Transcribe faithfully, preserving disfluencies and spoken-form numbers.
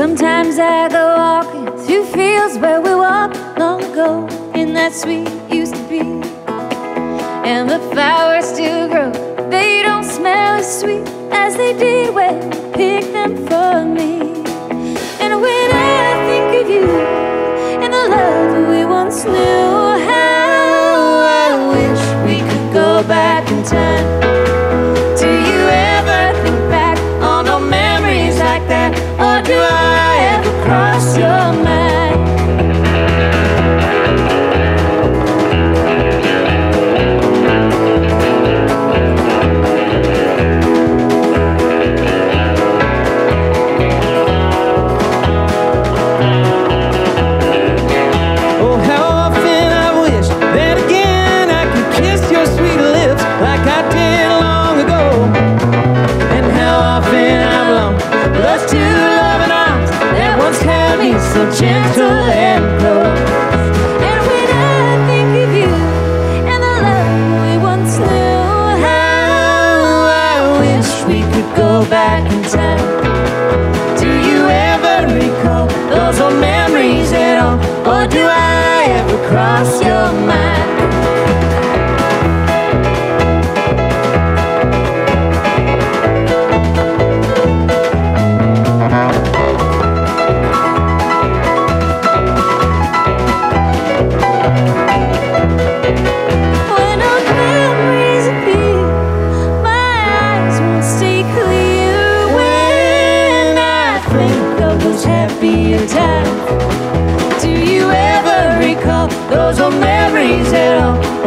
Sometimes I go walking through fields where we walked long ago, and that sweet used to be. And the flowers still grow, they don't smell as sweet as they did when you picked them for me. And when I think of you and the love we once knew, how I wish we could go back in time. Or do I ever cross your mind? Oh, how often I wish that again I could kiss your sweet lips like I did long ago. And how often I'm long blessed to loving arms that once held me so gentle and close. And when I think of you and the love we once knew, how I wish we could go back in time. Do you ever recall those old memories at all? Or do I ever cross your mind? Happier time. Do you ever recall those old memories at all?